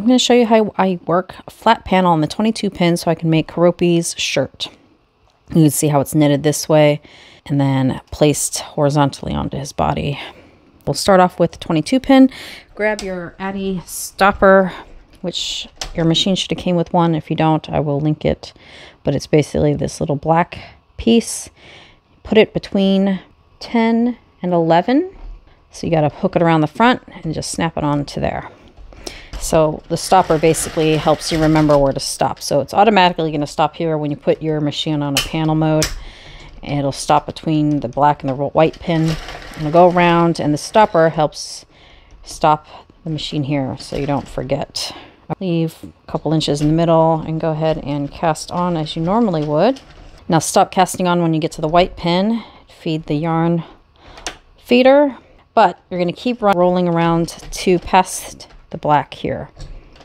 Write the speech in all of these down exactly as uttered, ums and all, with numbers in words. I'm going to show you how I work a flat panel on the twenty-two pin so I can make Karopi's shirt. You can see how it's knitted this way and then placed horizontally onto his body. We'll start off with the twenty-two pin. Grab your Addi stopper, which your machine should have came with one. If you don't, I will link it, but it's basically this little black piece. Put it between ten and eleven. So you got to hook it around the front and just snap it onto there. So the stopper basically helps you remember where to stop. So it's automatically going to stop here when you put your machine on a panel mode. It'll stop between the black and the white pin. It'll go around, and the stopper helps stop the machine here so you don't forget. Leave a couple inches in the middle and go ahead and cast on as you normally would. Now stop casting on when you get to the white pin. Feed the yarn feeder, but you're going to keep rolling around to past the black here,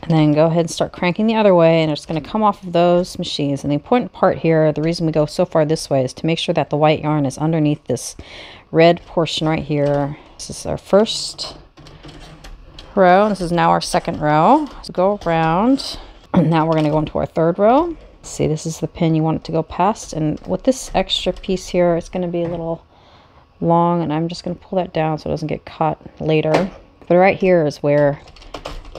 and then go ahead and start cranking the other way, and it's going to come off of those machines. And the important part here, the reason we go so far this way, is to make sure that the white yarn is underneath this red portion right here. This is our first row. This is now our second row. So go around, and now we're going to go into our third row. See, this is the pin you want it to go past, and with this extra piece here, it's going to be a little long, and I'm just going to pull that down so it doesn't get caught later. But right here is where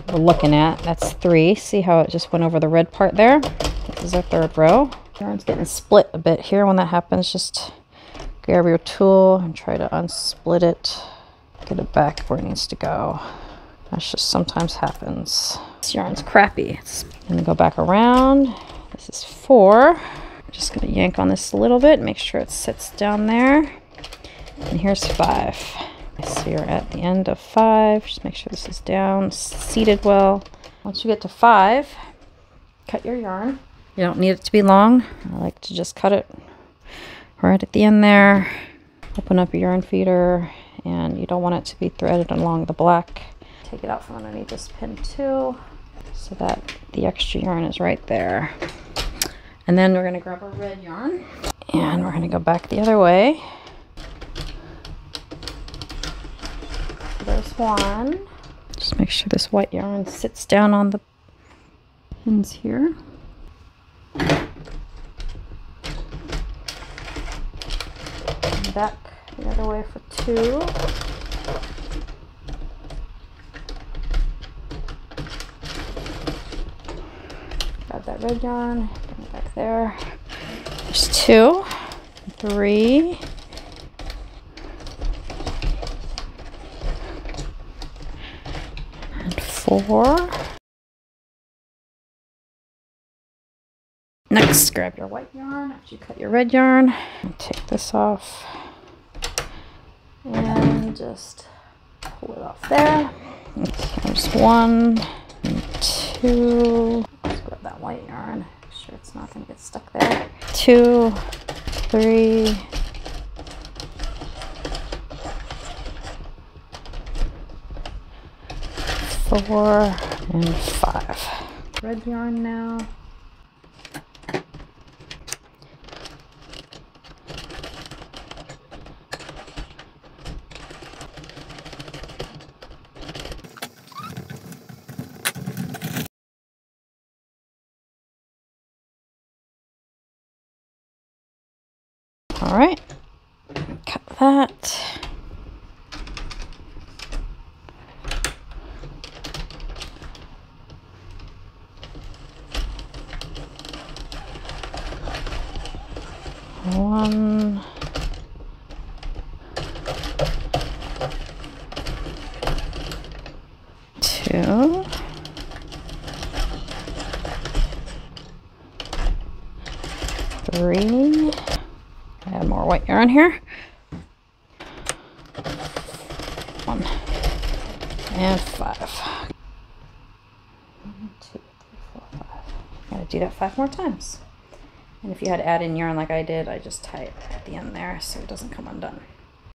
we're looking at. That's three. See how it just went over the red part there? This is our third row. Yarn's getting split a bit here. When that happens, just grab your tool and try to unsplit it, get it back where it needs to go. That's just sometimes happens. This yarn's crappy. I'm gonna go back around. This is four. I'm just gonna yank on this a little bit, make sure it sits down there. And here's five. So you're at the end of five. Just make sure this is down, seated well. Once you get to five, cut your yarn. You don't need it to be long. I like to just cut it right at the end there. Open up your yarn feeder, and you don't want it to be threaded along the black. Take it out from underneath this pin too, so that the extra yarn is right there. And then we're gonna grab our red yarn, and we're gonna go back the other way. There's one. Just make sure this white yarn sits down on the pins here. And back the other way for two. Grab that red yarn, bring it back there. There's two, three. Four. Next, grab your white yarn after you cut your red yarn. And take this off and just pull it off there. There's one, and two. Let's grab that white yarn. Make sure it's not going to get stuck there. Two, three. Four and five. Red yarn now. All right, cut that. One, two, three, add more white yarn here, one, and five. One, two, three, four, five. I'm going to do that five more times. And if you had to add in yarn like I did, I just tie it at the end there so it doesn't come undone.